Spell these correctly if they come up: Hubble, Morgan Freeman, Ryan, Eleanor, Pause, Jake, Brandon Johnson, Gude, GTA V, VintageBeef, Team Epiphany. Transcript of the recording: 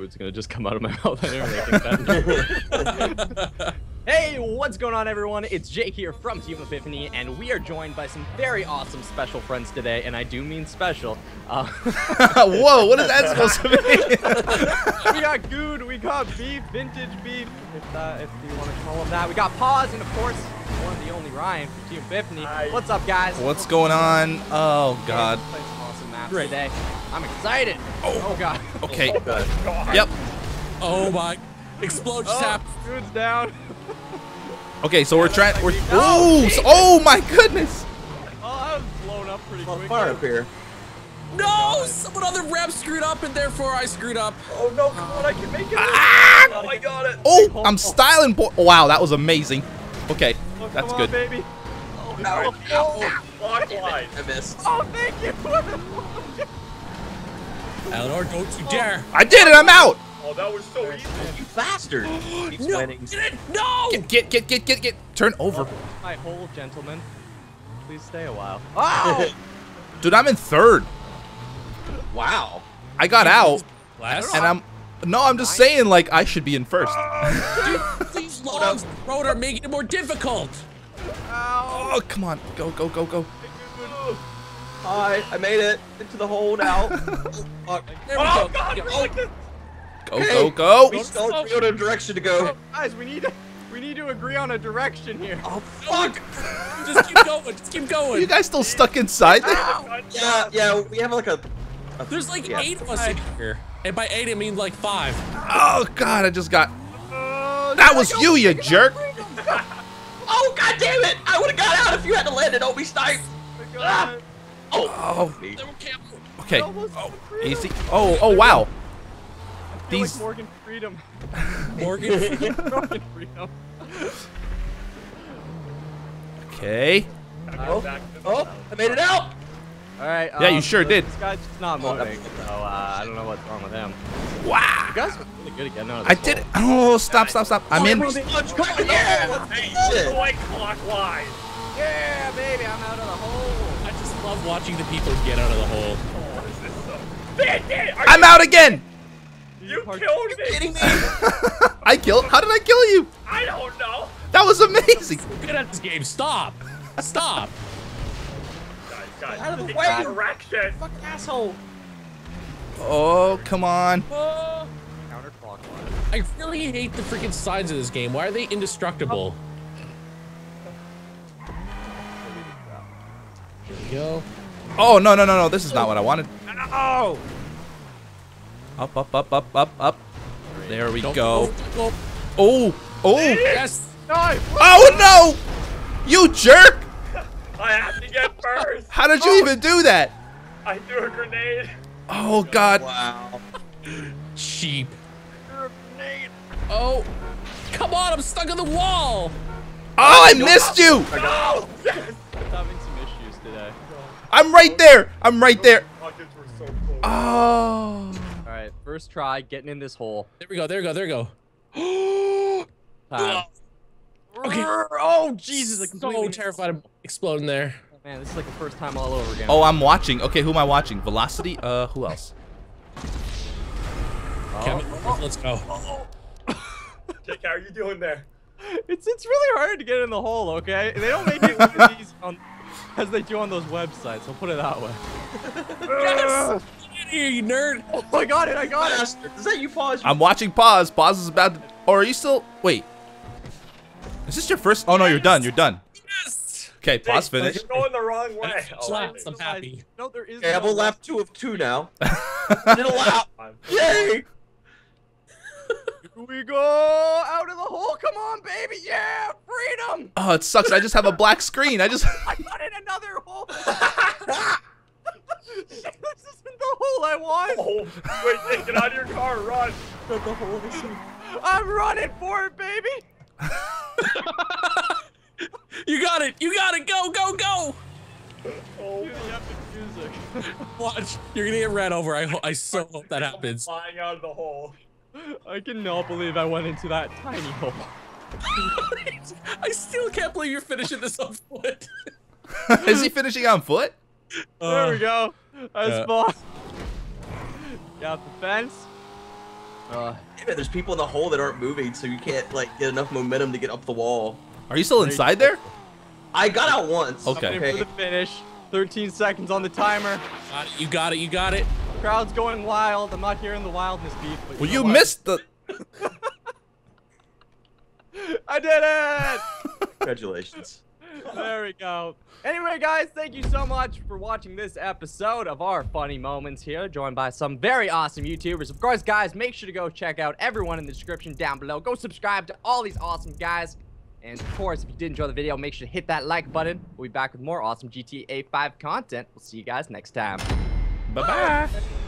food's gonna just come out of my mouth. I never really think. Hey, what's going on, everyone? It's Jake here from Team Epiphany, and we are joined by some very awesome special friends today, and I do mean special. Whoa, what is that supposed to be? We got Gude, we got Beef, VintageBeef, if you want to call him that. We got Pause, and of course, one of the only Ryan from Team Epiphany. What's up, guys? What's going on? Oh, God. Play some awesome maps today. I'm excited. Oh, God. Okay. Oh, God. Yep. Oh, my. Explosion tap. Dude's down. Okay, so we're trying. We're oh my goodness! Oh, I was blown up pretty quick. Far up here. No, someone on the rep screwed up, and therefore I screwed up. Oh no! Come on, I can make it. Ah! Oh, I got it. Oh, I'm styling. Wow, that was amazing. Okay, oh, that's good. Baby. Oh no! Oh, I missed. Oh, thank you. Eleanor, don't you dare! I did it. I'm out. Oh, that was so easy. You bastard. No, get it. No! Get. Turn over. My whole gentleman. Please stay a while. Oh! Dude, I'm in third. Wow. I got out. Last? And I'm... No, I'm just saying, like, I should be in first. Dude, these logs, bro, are making it more difficult. Ow. Oh, come on. Go. All right, I made it into the hole now. Fuck. There we go. God, yeah. Go! We still don't know direction to go. Guys, we need to agree on a direction here. Oh fuck! Just keep going. Just keep going. You guys still stuck inside there? Yeah. We have like a there's like 8 of us in here, and by 8 I mean like 5. Oh god! I just got. That was you jerk! Oh god damn it! I would have got out if you had to land it. Don't be sniped. Ah. Oh. Okay. Oh. Easy. Oh wow. These like Morgan Freedom. Morgan Freedom. Okay. Oh, I made it out. All right. Yeah, you sure did. This guy's just not moving. So I don't know what's wrong with him. Wow. You guys are really good at getting out of this hole. I did it. Oh, stop. I'm in. Hey, clockwise. Yeah, baby, I'm out of the hole. I just love watching the people get out of the hole. Oh, is this so? I'm out again. You killed me! Are you kidding me? I killed? How did I kill you? I don't know. That was amazing. I'm good at this game. Stop. Guys. Out of the way. Direction. Fucking asshole. Oh, come on. Counterclockwise. I really hate the freaking signs of this game. Why are they indestructible? Oh. Here we go. Oh, no. This is not what I wanted. Oh. Up. There we go. Oh. Yes. Oh, no. You jerk. I have to get first. How did you even do that? I threw a grenade. Oh, God. Wow. Sheep. I threw a grenade. Oh, come on. I'm stuck in the wall. Oh, I missed you. No. Yes. I'm having some issues today. I'm right there. Oh. Alright, first try, getting in this hole. There we go. Okay. Oh, Jesus. I'm so terrified of exploding there. Oh, man, this is like the first time all over again. Oh, I'm watching. Okay, who am I watching? Velocity? Who else? Kevin, let's go. Jake, how are you doing there? It's really hard to get in the hole, okay? They don't make it as easy as they do on those websites. I'll put it that way. Yes! You nerd! Oh, I got it! I got it! Is that you, Pause? I'm watching Pause. Pause is about to... Or are you still... Wait. Is this your first... Oh, no, you're done. Yes! Okay, Pause finished. You're going the wrong way. I'm happy. No, there is okay, I have a lap 2 of 2 now. Did a lap. Yay! Here we go! Out of the hole! Come on, baby! Yeah! Freedom! Oh, it sucks. I just have a black screen. I got in another hole! This isn't the hole I want. Oh, wait, get out of your car, run. The hole isn't. I'm running for it, baby. You got it. Go. Oh, you have the music. Watch, you're gonna get ran over. I so hope that happens. Flying out of the hole. I cannot believe I went into that tiny hole. I still can't believe you're finishing this on foot. Is he finishing on foot? There we go. That's Boss. Got the fence. Yeah, there's people in the hole that aren't moving, so you can't like get enough momentum to get up the wall. Are you still inside there? I got out once. Okay. I'm in for the finish. 13 seconds on the timer. You got it. You got it. Crowd's going wild. I'm not hearing the wildness beef. But well, you missed the. I did it! Congratulations. There we go. Anyway, guys, thank you so much for watching this episode of our funny moments here, joined by some very awesome YouTubers. Of course, guys, make sure to go check out everyone in the description down below. Go subscribe to all these awesome guys. And, of course, if you did enjoy the video, make sure to hit that like button. We'll be back with more awesome GTA 5 content. We'll see you guys next time. Bye-bye.